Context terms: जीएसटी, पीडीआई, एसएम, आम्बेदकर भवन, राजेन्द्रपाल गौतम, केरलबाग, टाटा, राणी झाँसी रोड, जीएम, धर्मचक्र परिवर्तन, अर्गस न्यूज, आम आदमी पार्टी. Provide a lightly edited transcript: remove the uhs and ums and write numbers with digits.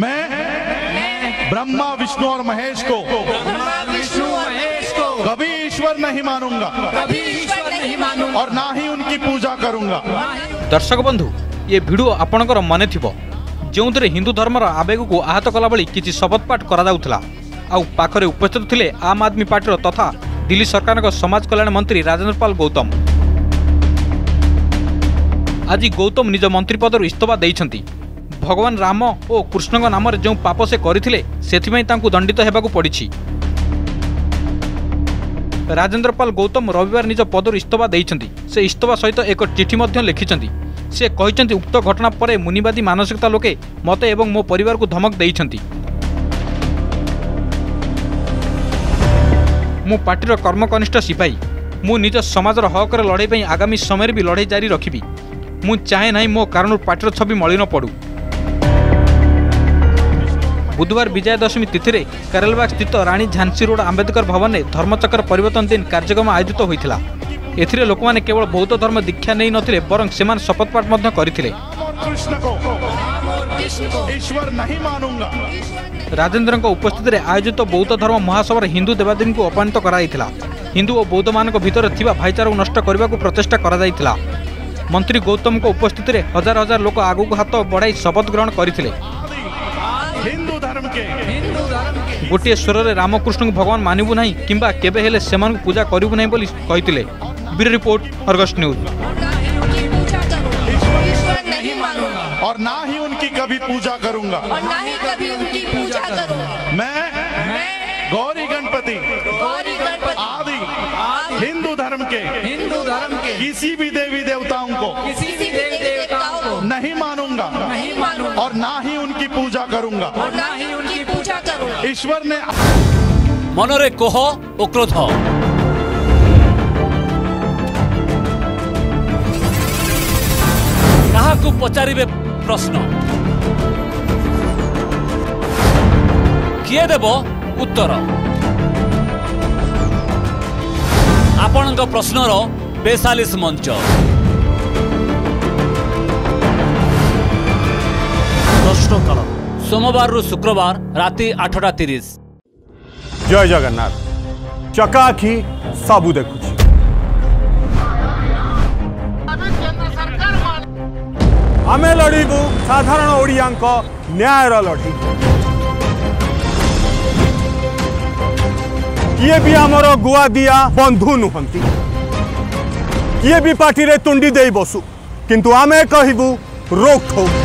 मैं ब्रह्मा विष्णु और महेश को कभी ईश्वर नहीं मानूंगा, कभी ईश्वर नहीं मानूंगा और ना ही उनकी पूजा करूंगा। दर्शक बंधु, ये भिडियो आपणकर मन थी जो हिंदू धर्मर आवेग को आहत कलाभली किसी शपथ पाठ करा पाखरे उपस्थित थिले आम आदमी पार्टी तथा दिल्ली सरकार का समाज कल्याण मंत्री राजेन्द्रपाल गौतम। आज गौतम निज मंत्री पदर इस्तफा देइछंती। भगवान राम और कृष्ण का नाम जो पाप से करथिले दंडित होगा पड़ी। राजेन्द्रपाल गौतम रविवार निज पदर इस्तफा देइछंती। से इस्तफा सहित एक चिठी लिखिछंती। से कहिछंती उक्त घटना पर मुनिवादी मानसिकता लोके मते एवं मो परिवार को धमक देइछंती। मु पार्टी कर्मकनिष्ठ सिपाही मु निज समाज हक लड़ाई आगामी समय भी लड़ाई जारी रखी। मु चाहे ना मो कारण पार्टी छवि मलिन पड़ू। बुधवार विजय दशमी तिथि में केरलबाग स्थित राणी झाँसी रोड आम्बेदकर भवन में धर्मचक्र परिवर्तन दिन कार्यक्रम आयोजित होता। एथिरे लोकमाने केवल बौद्ध धर्म दीक्षा नहीं नथिले बरं सेमान शपथ पाठ मध्य करथिले। राजेन्द्र उपस्थित में आयोजित बौद्ध धर्म महासभा हिंदू देवादेवी को अपमानित कराइथिला। हिंदू और बौद्ध मानक भितर थिबा भाईचारा को नष्ट करने को प्रचेष्टा कराइथिला। मंत्री गौतम को उपस्थित में हजार हजार लोक आगु को हाथ बढ़ाई शपथ ग्रहण करथिले। गोटे स्वर में रामकृष्ण को भगवान मानिबु नहीं किंबा केबे हेले सेमान को पूजा करिबु नहीं बोली कहिथिले। Bureau report, अर्गस न्यूज। और ना ही उनकी कभी पूजा करूंगा, और ना ही कभी उनकी पूजा करूंगा। मैं गौरी गणपति आदि हिंदू धर्म के किसी भी देवी देवताओं को नहीं मानूंगा और ना ही उनकी पूजा करूंगा। ईश्वर ने मनरे कोह और क्रोध को पचारे प्रश्न किए देव उत्तर आपण प्रश्नर बेसालीस मंच प्रश्नकाल सोमवार शुक्रवार राति 8:30। जय जगन्नाथ। चकाखी सबू देखुची। आमे लड़ू साधारण ओडिया न्यायर लड़ी। किए भी आमर गुआ दिया बंधु नुहंती। किए भी पार्टी रे तुंडी दे बसु, किंतु आमे कहबू रोक ठोक।